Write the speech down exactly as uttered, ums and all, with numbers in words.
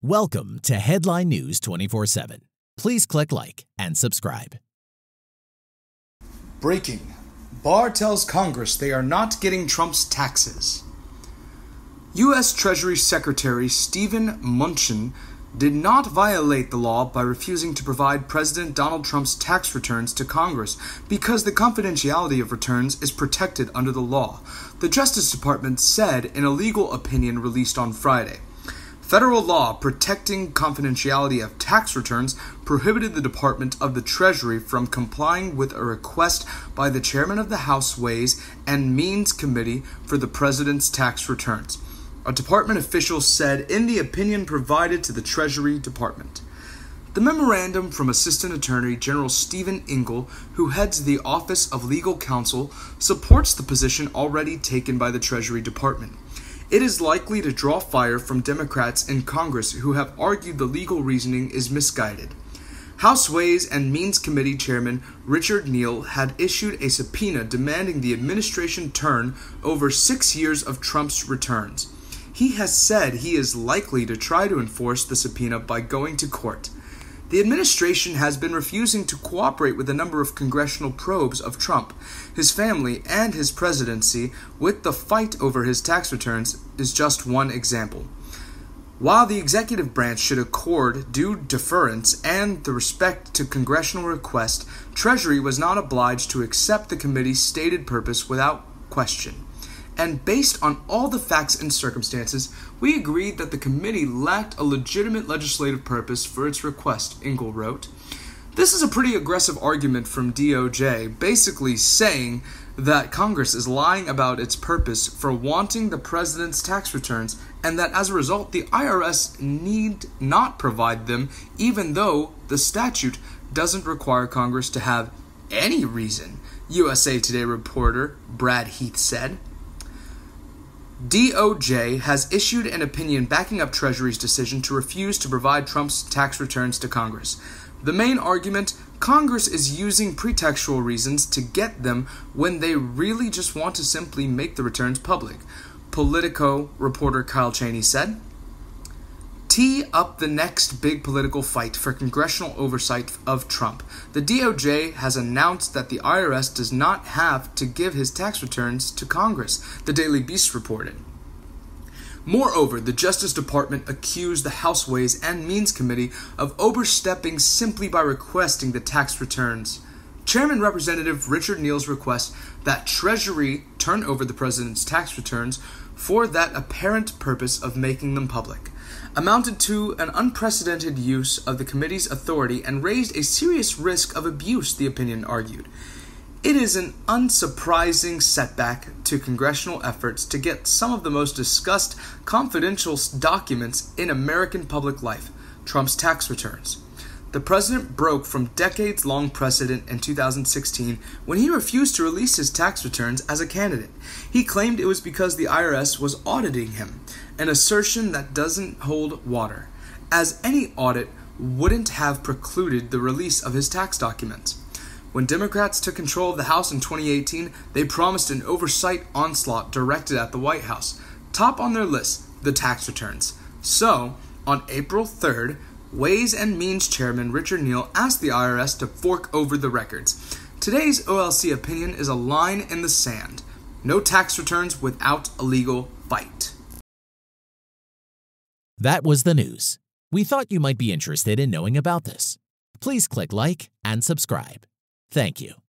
Welcome to Headline News twenty-four seven. Please click like and subscribe. Breaking. Barr tells Congress they are not getting Trump's taxes. U S Treasury Secretary Steven Mnuchin did not violate the law by refusing to provide President Donald Trump's tax returns to Congress because the confidentiality of returns is protected under the law, the Justice Department said in a legal opinion released on Friday. Federal law protecting confidentiality of tax returns prohibited the Department of the Treasury from complying with a request by the chairman of the House Ways and Means Committee for the president's tax returns, a department official said in the opinion provided to the Treasury Department. The memorandum from Assistant Attorney General Stephen Engel, who heads the Office of Legal Counsel, supports the position already taken by the Treasury Department. It is likely to draw fire from Democrats in Congress who have argued the legal reasoning is misguided. House Ways and Means Committee Chairman Richard Neal had issued a subpoena demanding the administration turn over six years of Trump's returns. He has said he is likely to try to enforce the subpoena by going to court. The administration has been refusing to cooperate with a number of congressional probes of Trump, his family, and his presidency, with the fight over his tax returns is just one example. While the executive branch should accord due deference and the respect to congressional requests, Treasury was not obliged to accept the committee's stated purpose without question. And based on all the facts and circumstances, we agreed that the committee lacked a legitimate legislative purpose for its request, Engel wrote. This is a pretty aggressive argument from D O J, basically saying that Congress is lying about its purpose for wanting the president's tax returns, and that as a result, the I R S need not provide them, even though the statute doesn't require Congress to have any reason, U S A Today reporter Brad Heath said. D O J has issued an opinion backing up Treasury's decision to refuse to provide Trump's tax returns to Congress. The main argument: Congress is using pretextual reasons to get them when they really just want to simply make the returns public, Politico reporter Kyle Cheney said. Tee up the next big political fight for congressional oversight of Trump. The D O J has announced that the I R S does not have to give his tax returns to Congress, the Daily Beast reported. Moreover, the Justice Department accused the House Ways and Means Committee of overstepping simply by requesting the tax returns. Chairman Representative Richard Neal's request that Treasury turn over the president's tax returns for that apparent purpose of making them public amounted to an unprecedented use of the committee's authority and raised a serious risk of abuse, the opinion argued. It is an unsurprising setback to congressional efforts to get some of the most discussed confidential documents in American public life, Trump's tax returns. The president broke from decades-long precedent in two thousand sixteen when he refused to release his tax returns as a candidate. He claimed it was because the I R S was auditing him, an assertion that doesn't hold water, as any audit wouldn't have precluded the release of his tax documents. When Democrats took control of the House in twenty eighteen, they promised an oversight onslaught directed at the White House. Top on their list, the tax returns. So, on April third, Ways and Means Chairman Richard Neal asked the I R S to fork over the records. Today's O L C opinion is a line in the sand. No tax returns without a legal fight. That was the news. We thought you might be interested in knowing about this. Please click like and subscribe. Thank you.